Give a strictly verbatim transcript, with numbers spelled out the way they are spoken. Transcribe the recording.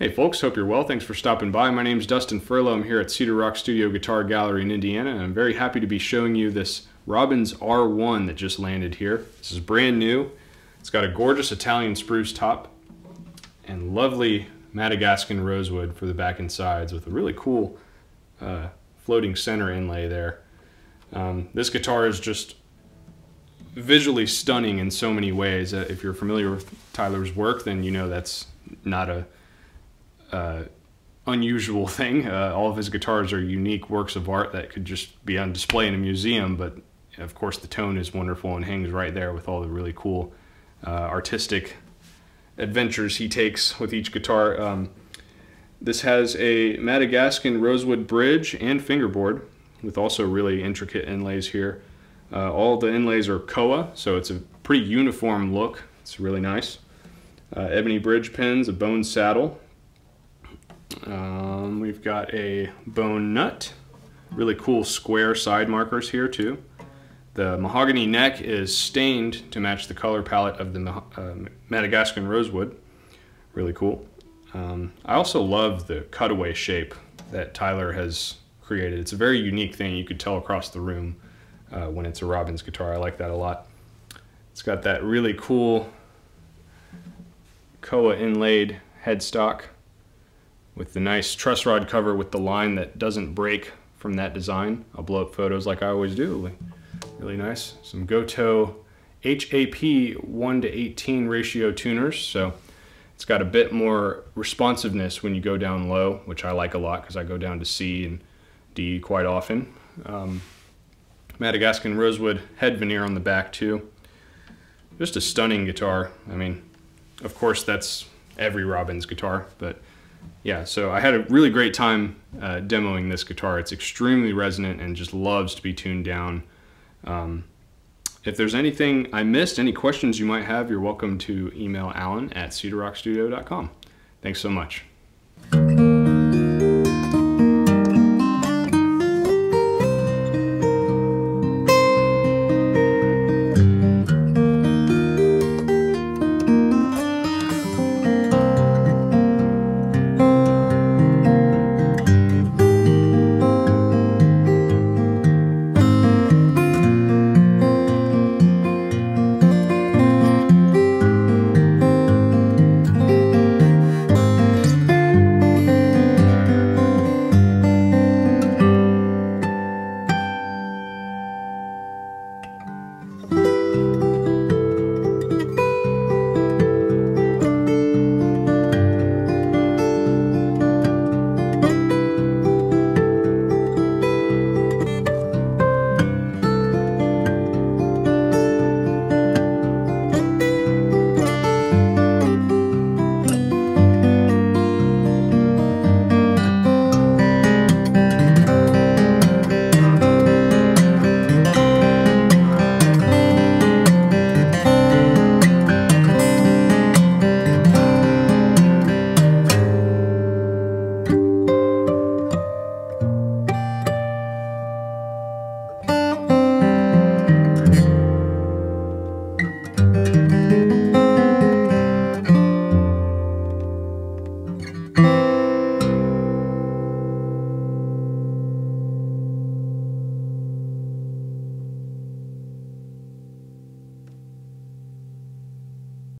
Hey folks, hope you're well. Thanks for stopping by. My name's Dustin Furlow. I'm here at Cedar Rock Studio Guitar Gallery in Indiana, and I'm very happy to be showing you this Robbins R one that just landed here. This is brand new. It's got a gorgeous Italian spruce top and lovely Madagascan rosewood for the back and sides with a really cool uh, floating center inlay there. Um, this guitar is just visually stunning in so many ways. Uh, if you're familiar with Tyler's work, then you know that's not a Uh, unusual thing. Uh, all of his guitars are unique works of art that could just be on display in a museum, but of course the tone is wonderful and hangs right there with all the really cool uh, artistic adventures he takes with each guitar. Um, this has a Madagascan rosewood bridge and fingerboard with also really intricate inlays here. Uh, all the inlays are koa, so it's a pretty uniform look. It's really nice. Uh, ebony bridge pins, a bone saddle. Um, we've got a bone nut, really cool square side markers here too. The mahogany neck is stained to match the color palette of the uh, Madagascan rosewood, really cool. Um, I also love the cutaway shape that Tyler has created. It's a very unique thing you could tell across the room uh, when it's a Robbins guitar. I like that a lot. It's got that really cool koa inlaid headstock with the nice truss rod cover with the line that doesn't break from that design. I'll blow up photos like I always do. Really nice. Some Gotoh H A P one to eighteen ratio tuners, so it's got a bit more responsiveness when you go down low, which I like a lot because I go down to C and D quite often. Um, Madagascan rosewood head veneer on the back too. Just a stunning guitar. I mean, of course that's every Robbins guitar, but yeah, so I had a really great time uh, demoing this guitar. It's extremely resonant and just loves to be tuned down. Um, if there's anything I missed, any questions you might have, you're welcome to email Alan at cedar rock studio dot com. Thanks so much. Thank you.